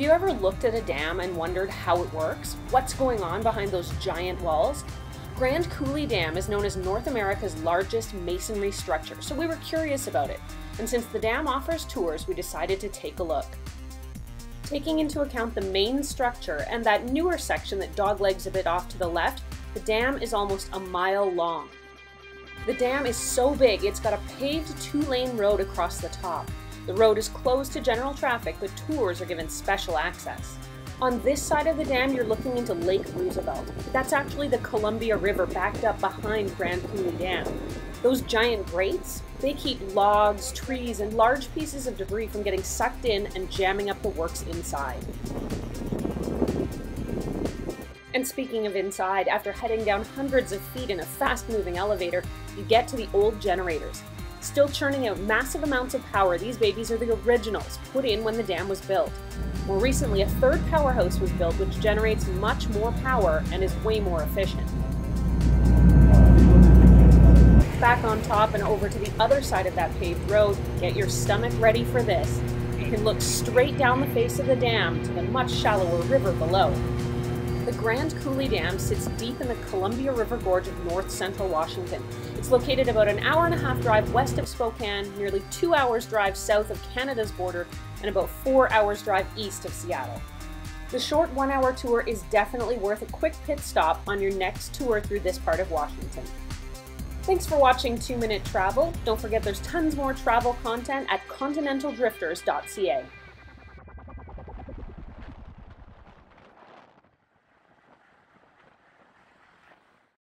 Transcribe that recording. Have you ever looked at a dam and wondered how it works? What's going on behind those giant walls? Grand Coulee Dam is known as North America's largest masonry structure, so we were curious about it. And since the dam offers tours, we decided to take a look. Taking into account the main structure and that newer section that doglegs a bit off to the left, the dam is almost a mile long. The dam is so big, it's got a paved two-lane road across the top. The road is closed to general traffic, but tours are given special access. On this side of the dam, you're looking into Lake Roosevelt. That's actually the Columbia River backed up behind Grand Coulee Dam. Those giant grates, they keep logs, trees, and large pieces of debris from getting sucked in and jamming up the works inside. And speaking of inside, after heading down hundreds of feet in a fast-moving elevator, you get to the old generators. Still churning out massive amounts of power, these babies are the originals, put in when the dam was built. More recently, a third powerhouse was built, which generates much more power and is way more efficient. Back on top and over to the other side of that paved road, get your stomach ready for this. You can look straight down the face of the dam to the much shallower river below. The Grand Coulee Dam sits deep in the Columbia River Gorge of north central Washington. It's located about an hour-and-a-half drive west of Spokane, nearly 2 hours drive south of Canada's border, and about 4 hours drive east of Seattle. The short one-hour tour is definitely worth a quick pit stop on your next tour through this part of Washington. Thanks for watching 2 Minute Travel. Don't forget there's tons more travel content at continentaldrifters.ca.